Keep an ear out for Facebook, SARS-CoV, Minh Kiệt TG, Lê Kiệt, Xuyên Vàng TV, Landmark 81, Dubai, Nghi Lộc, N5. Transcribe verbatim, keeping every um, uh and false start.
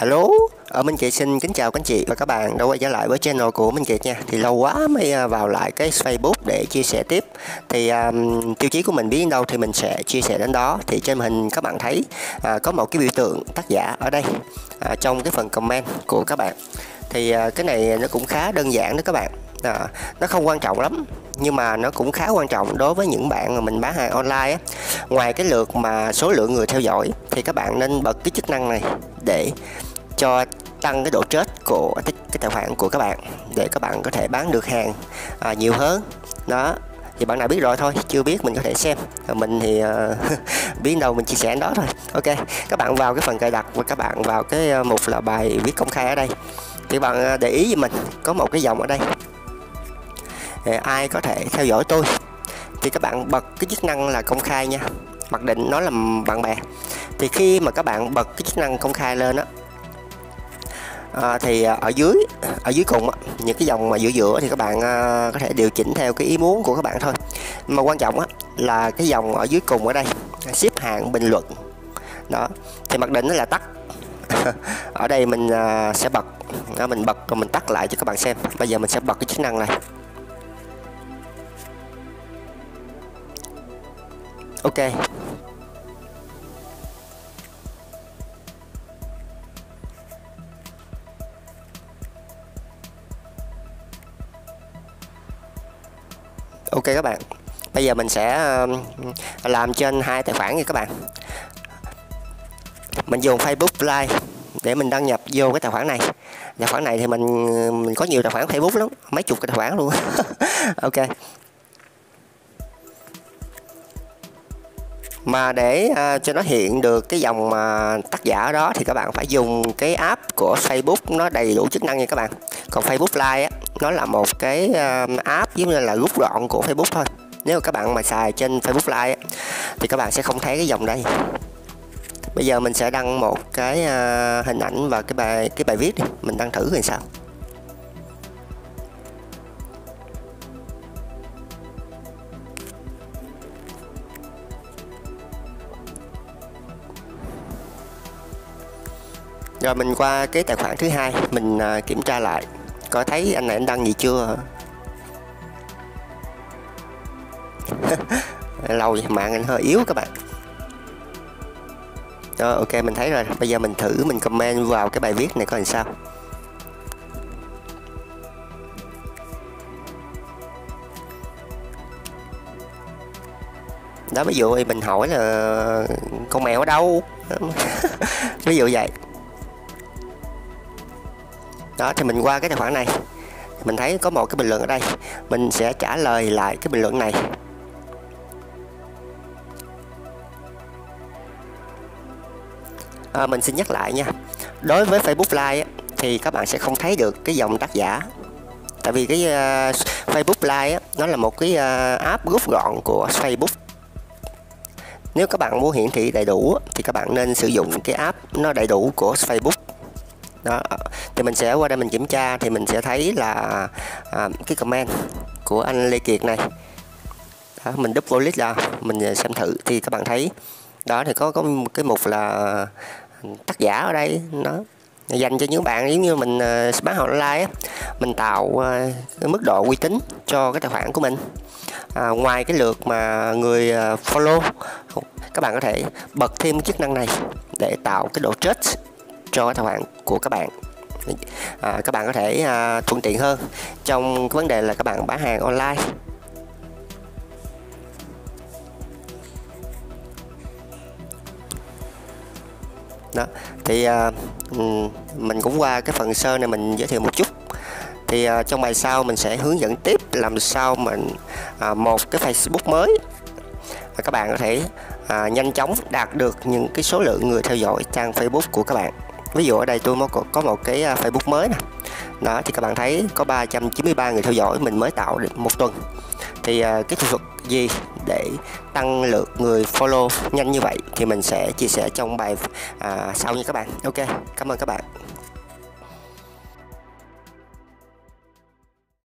Hello, ở Minh Kiệt xin kính chào các anh chị và các bạn đã quay trở lại với channel của Minh Kiệt nha. Thì lâu quá mới vào lại cái Facebook để chia sẻ tiếp. Thì um, tiêu chí của mình biết đến đâu thì mình sẽ chia sẻ đến đó. Thì trên hình các bạn thấy à, có một cái biểu tượng tác giả ở đây à, trong cái phần comment của các bạn. Thì à, cái này nó cũng khá đơn giản đó các bạn. À, nó không quan trọng lắm nhưng mà nó cũng khá quan trọng đối với những bạn mà mình bán hàng online á. Ngoài cái lượt mà số lượng người theo dõi thì các bạn nên bật cái chức năng này để cho tăng cái độ chết của cái tài khoản của các bạn, để các bạn có thể bán được hàng à, nhiều hơn đó. Thì bạn nào biết rồi thôi, chưa biết mình có thể xem, mình thì uh, biết đâu mình chia sẻ đó thôi. Ok, các bạn vào cái phần cài đặt và các bạn vào cái mục là bài viết công khai. Ở đây thì bạn để ý với mình có một cái dòng ở đây, ai có thể theo dõi tôi, thì các bạn bật cái chức năng là công khai nha, mặc định nó là bạn bè. Thì khi mà các bạn bật cái chức năng công khai lên á, à, thì ở dưới ở dưới cùng á, những cái dòng mà giữa giữa thì các bạn à, có thể điều chỉnh theo cái ý muốn của các bạn thôi. Mà quan trọng á là cái dòng ở dưới cùng ở đây, xếp hạng bình luận đó, thì mặc định nó là tắt. Ở đây mình à, sẽ bật đó, mình bật rồi mình tắt lại cho các bạn xem. Bây giờ mình sẽ bật cái chức năng này. Ok. Ok các bạn. Bây giờ mình sẽ làm trên hai tài khoản nha các bạn. Mình dùng Facebook Live để mình đăng nhập vô cái tài khoản này. Tài khoản này thì mình mình có nhiều tài khoản Facebook lắm, mấy chục cái tài khoản luôn. Ok. Mà để uh, cho nó hiện được cái dòng uh, tác giả đó thì các bạn phải dùng cái app của Facebook, nó đầy đủ chức năng nha các bạn. Còn Facebook Live á, nó là một cái uh, app giống như là rút gọn của Facebook thôi. Nếu mà các bạn mà xài trên Facebook Live á, thì các bạn sẽ không thấy cái dòng đây. Bây giờ mình sẽ đăng một cái uh, hình ảnh và cái bài cái bài viết đi. Mình đăng thử thì sao. Rồi mình qua cái tài khoản thứ hai, mình à, kiểm tra lại có thấy anh này anh đăng gì chưa. Lâu vậy, mạng anh hơi yếu các bạn. Rồi ok, mình thấy rồi. Bây giờ mình thử mình comment vào cái bài viết này coi làm sao. Đó, ví dụ mình hỏi là con mèo ở đâu. Ví dụ vậy. Đó, thì mình qua cái tài khoản này, mình thấy có một cái bình luận ở đây, mình sẽ trả lời lại cái bình luận này. À, mình xin nhắc lại nha, đối với Facebook Live thì các bạn sẽ không thấy được cái dòng tác giả, tại vì cái uh, Facebook Live á, nó là một cái uh, app rút gọn của Facebook. Nếu các bạn muốn hiển thị đầy đủ thì các bạn nên sử dụng cái app nó đầy đủ của Facebook. Đó, thì mình sẽ qua đây mình kiểm tra thì mình sẽ thấy là à, cái comment của anh Lê Kiệt này. Đó, mình double click ra mình xem thử thì các bạn thấy đó, thì có có một cái mục là tác giả ở đây, nó dành cho những bạn giống như mình uh, bán hàng online á, mình tạo uh, cái mức độ uy tín cho cái tài khoản của mình. À, ngoài cái lượt mà người uh, follow, các bạn có thể bật thêm chức năng này để tạo cái độ trust cho tài khoản của các bạn. À, các bạn có thể à, thuận tiện hơn trong cái vấn đề là các bạn bán hàng online. Đó, thì à, mình cũng qua cái phần sơ này mình giới thiệu một chút. Thì à, trong bài sau mình sẽ hướng dẫn tiếp làm sao mình à, một cái Facebook mới và các bạn có thể à, nhanh chóng đạt được những cái số lượng người theo dõi trang Facebook của các bạn. Ví dụ ở đây tôi có một cái Facebook mới nè. Đó, thì các bạn thấy có ba trăm chín mươi ba người theo dõi, mình mới tạo được một tuần. Thì cái kỹ thuật gì để tăng lượt người follow nhanh như vậy thì mình sẽ chia sẻ trong bài à, sau nha các bạn. Ok, cảm ơn các bạn.